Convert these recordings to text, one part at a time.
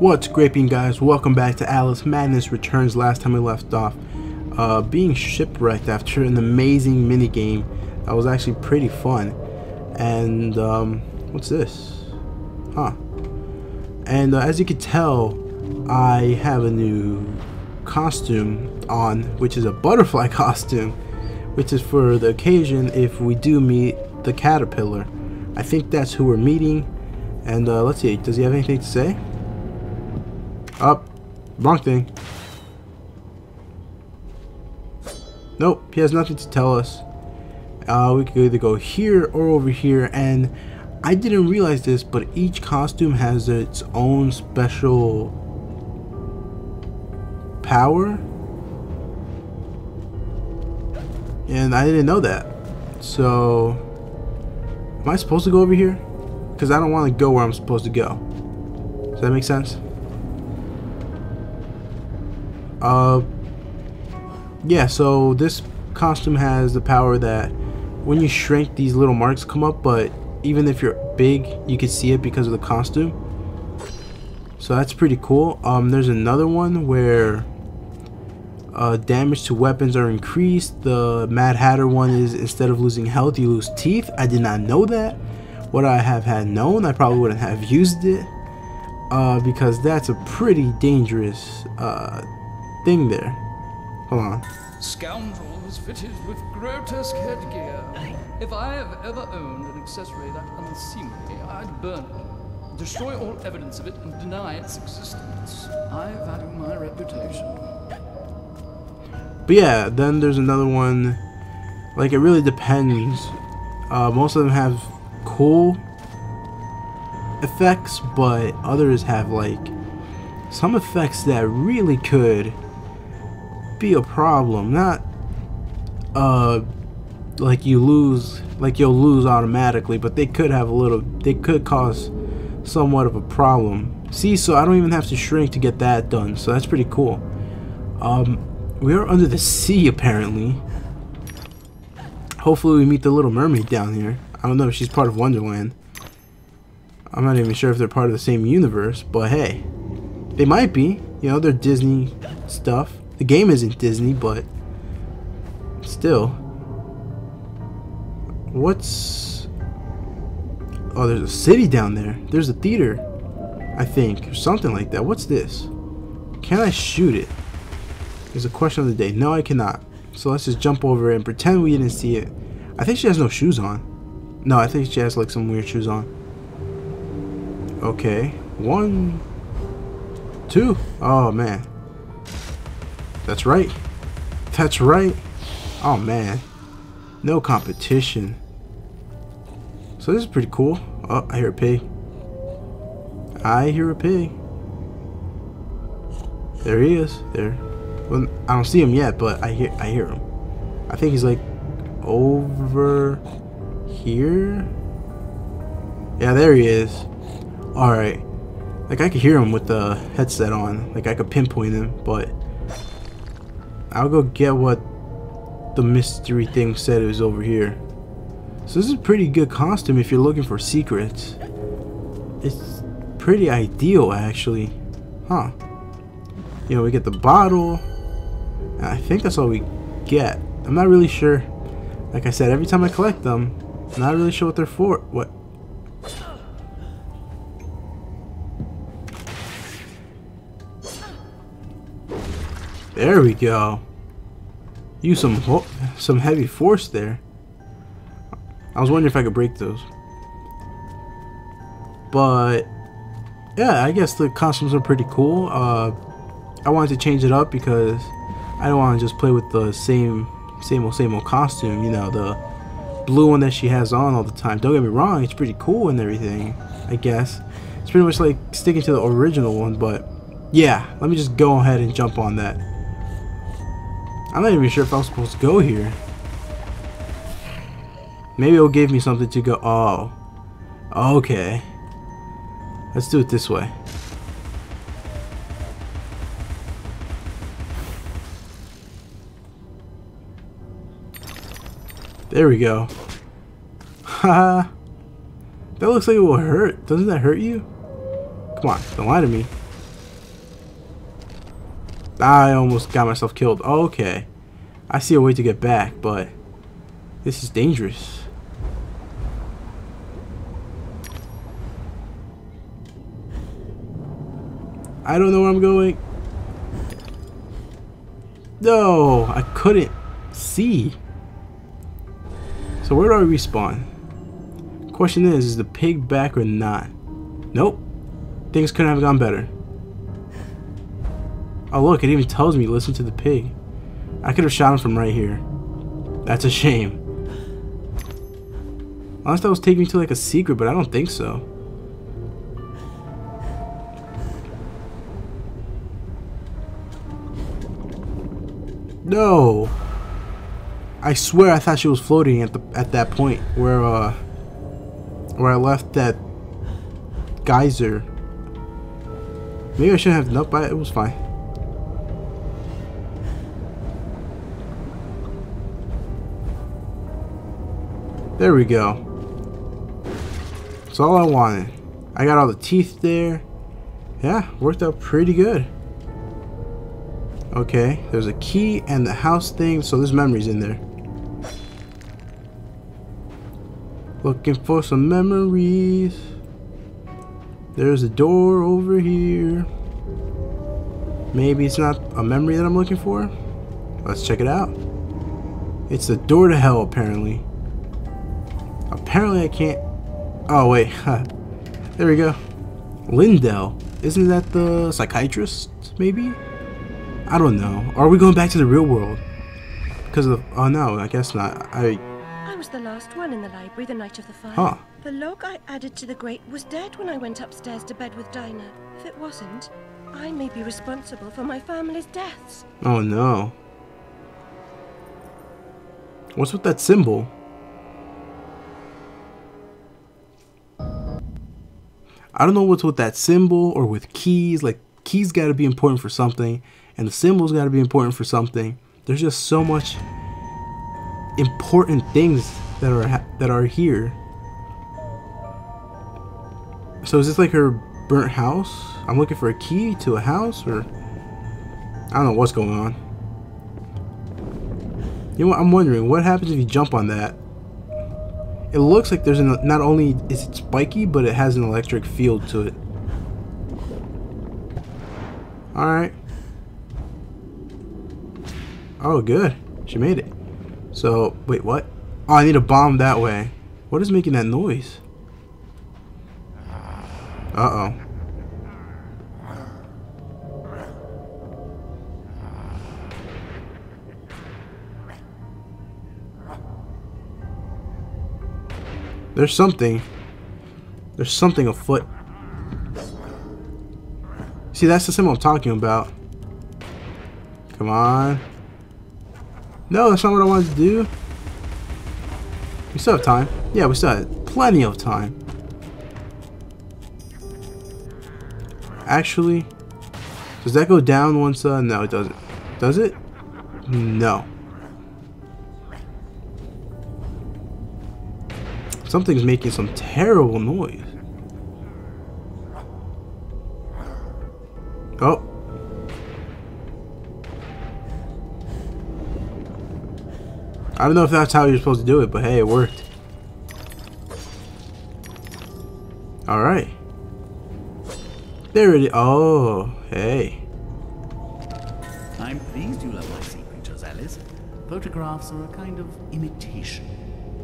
What's graping, guys? Welcome back to Alice: Madness Returns. Last time we left off, being shipwrecked after an amazing minigame that was actually pretty fun. And what's this? As you can tell, I have a new costume on, which is a butterfly costume, which is for the occasion if we do meet the caterpillar. I think that's who we're meeting. And let's see, does he have anything to say? Up, wrong thing. Nope, he has nothing to tell us. We could either go here or over here, and I didn't realize this, but each costume has its own special power, and I didn't know that. So am I supposed to go over here? Because I don't want to go where I'm supposed to go. Does that make sense? Yeah, so this costume has the power that when you shrink, these little marks come up, but even if you're big, you can see it because of the costume. So that's pretty cool. There's another one where damage to weapons are increased. The Mad Hatter one is instead of losing health, you lose teeth. I did not know that. Would I have had known, I probably wouldn't have used it, because that's a pretty dangerous thing there. Hold on. Scoundrels fitted with grotesque headgear. If I have ever owned an accessory that unseemly, I'd burn it, destroy all evidence of it, and deny its existence. I value my reputation. But yeah, then there's another one. Like, it really depends. Most of them have cool effects, but others have like some effects that really could be a problem. Not like you lose, like you'll lose automatically, but they could have a little, they could cause somewhat of a problem. See, so I don't even have to shrink to get that done, so that's pretty cool. We are under the sea apparently. Hopefully we meet the little mermaid down here. I don't know if she's part of Wonderland. I'm not even sure if they're part of the same universe, but hey, they might be. You know, they're Disney stuff. The game isn't Disney, but still. What's... oh, there's a city down there. There's a theater, I think, or something like that. What's this? Can I shoot it? There's a question of the day. No, I cannot. So let's just jump over it and pretend we didn't see it. I think she has no shoes on. No, I think she has like some weird shoes on. Okay. 1, 2. Oh man. That's right. That's right. Oh man. No competition. So this is pretty cool. Oh, I hear a pig. I hear a pig. There he is. There. Well, I don't see him yet, but I hear him. I think he's like over here. Yeah, there he is. All right. Like, I could hear him with the headset on. Like, I could pinpoint him, but I'll go get what the mystery thing said it was over here. So this is a pretty good costume if you're looking for secrets. It's pretty ideal, actually. Huh. You know, we get the bottle. And I think that's all we get. I'm not really sure. Like I said, every time I collect them, I'm not really sure what they're for. What? There we go. Use some heavy force there. I was wondering if I could break those. But yeah, I guess the costumes are pretty cool. I wanted to change it up because I don't want to just play with the same old costume. You know, the blue one that she has on all the time. Don't get me wrong, it's pretty cool and everything. I guess it's pretty much like sticking to the original one. But yeah, let me just go ahead and jump on that. I'm not even sure if I'm supposed to go here. Maybe it'll give me something to go. Oh, okay. Let's do it this way. There we go. Haha. That looks like it will hurt. Doesn't that hurt you? Come on, don't lie to me. I almost got myself killed. Okay. I see a way to get back, but this is dangerous. I don't know where I'm going. No, I couldn't see. So where do I respawn? Question is the pig back or not? Nope. Things couldn't have gone better. Oh look, it even tells me listen to the pig. I could have shot him from right here. That's a shame. Unless that was taking me to like a secret, but I don't think so. No! I swear I thought she was floating at that point where I left that geyser. Maybe I should have but it was fine. There we go. That's all I wanted. I got all the teeth there. Yeah, worked out pretty good. Okay, there's a key and the house thing, so there's memories in there. Looking for some memories. There's a door over here. Maybe it's not a memory that I'm looking for. Let's check it out. It's the door to hell, apparently. Apparently I can't... Oh, wait. There we go. Lindell. Isn't that the psychiatrist, maybe? I don't know. Are we going back to the real world? Because of the... Oh, no, I guess not. I was the last one in the library the night of the fire. Huh. The log I added to the grate was dead when I went upstairs to bed with Dinah. If it wasn't, I may be responsible for my family's deaths. Oh, no. What's with that symbol? I don't know what's with that symbol or with keys. Like, keys gotta be important for something. And the symbols got to be important for something. There's just so much important things that are here. So is this like her burnt house? I'm looking for a key to a house, or I don't know what's going on. You know what? I'm wondering what happens if you jump on that. It looks like there's an, not only is it spiky, but it has an electric field to it. All right. Oh, good. She made it. So, wait, what? Oh, I need a bomb that way. What is making that noise? Uh-oh. There's something. There's something afoot. See, that's the symbol I'm talking about. Come on. No, that's not what I wanted to do. We still have time. Yeah, we still have plenty of time. Actually, does that go down once? No, it doesn't. Does it? No. Something's making some terrible noise. Oh. I don't know if that's how you're supposed to do it, but hey, it worked. Alright. There it is. Oh, hey. I'm pleased you love my sea creatures, Alice. Photographs are a kind of imitation.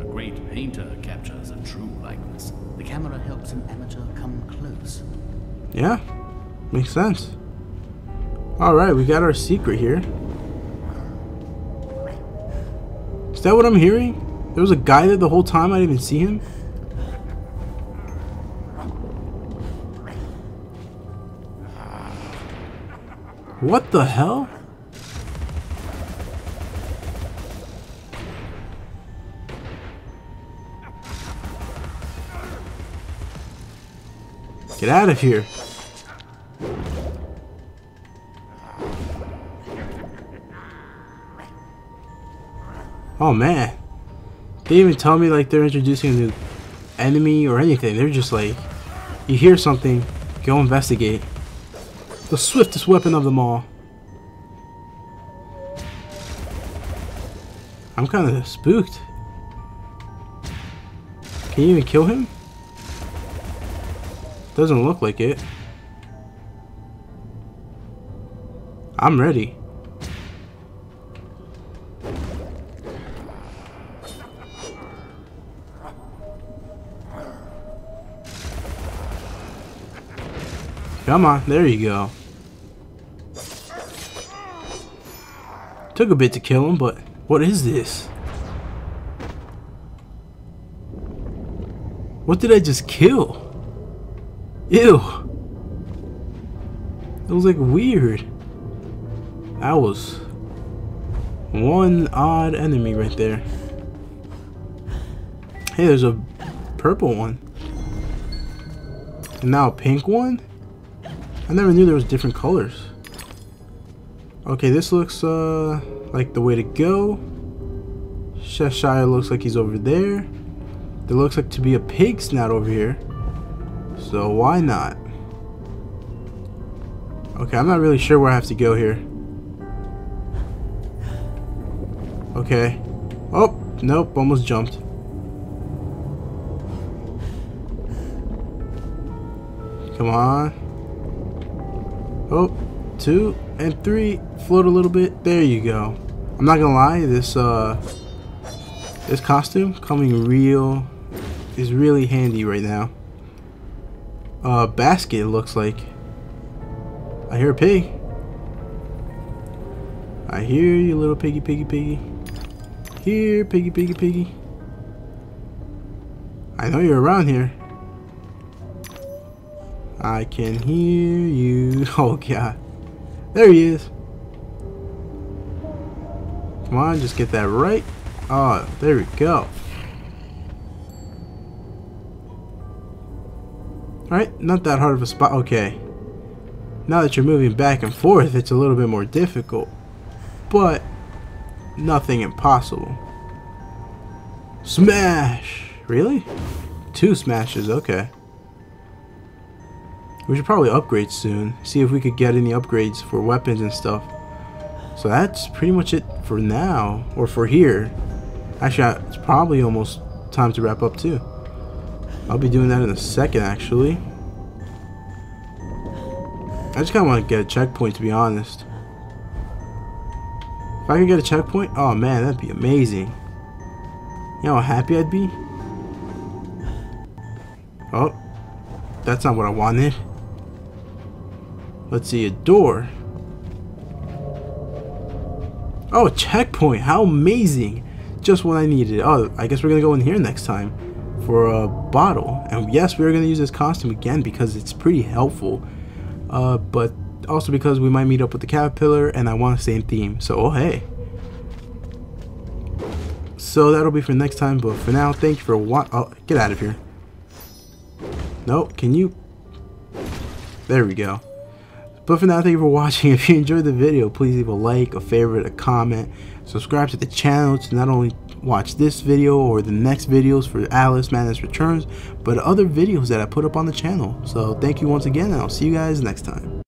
A great painter captures a true likeness. The camera helps an amateur come close. Yeah, makes sense. Alright, we got our secret here. Is that what I'm hearing? There was a guy there the whole time, I didn't even see him. What the hell? Get out of here. Oh man, they even tell me like they're introducing a new enemy or anything. They're just like, you hear something, go investigate. The swiftest weapon of them all. I'm kind of spooked. Can you even kill him? Doesn't look like it. I'm ready. Come on, there you go. Took a bit to kill him, but what is this? What did I just kill? Ew. It was like weird. That was one odd enemy right there. Hey, there's a purple one. And now a pink one? I never knew there was different colors. Okay, this looks like the way to go. Cheshire looks like he's over there. There looks like to be a pig snout over here. So why not? Okay, I'm not really sure where I have to go here. Okay. Oh, nope, almost jumped. Come on. Oh, 2 and 3. Float a little bit. There you go. I'm not gonna lie, this costume is really handy right now. Basket, looks like. I hear a pig. I hear you, little piggy, piggy, piggy. Here, piggy, piggy, piggy. I know you're around here. I can hear you. Oh, God. There he is. Come on, just get that right. Oh, there we go. Alright, not that hard of a spot. Okay. Now that you're moving back and forth, it's a little bit more difficult. But nothing impossible. Smash! Really? 2 smashes, okay. We should probably upgrade soon. See if we could get any upgrades for weapons and stuff. So that's pretty much it for now. Or for here. Actually, it's probably almost time to wrap up too. I'll be doing that in a second, actually. I just kind of want to get a checkpoint, to be honest. If I could get a checkpoint, oh man, that'd be amazing. You know how happy I'd be? Oh, that's not what I wanted. Let's see, a door. Oh, a checkpoint. How amazing. Just what I needed. Oh, I guess we're going to go in here next time for a bottle. And yes, we're going to use this costume again because it's pretty helpful. But also because we might meet up with the caterpillar and I want to stay in theme. So, oh, hey. So that'll be for next time. But for now, thank you for watching. Oh, get out of here. No, can you? There we go. But for now, thank you for watching. If you enjoyed the video, please leave a like, a favorite, a comment. Subscribe to the channel to not only watch this video or the next videos for Alice Madness Returns, but other videos that I put up on the channel. So thank you once again, and I'll see you guys next time.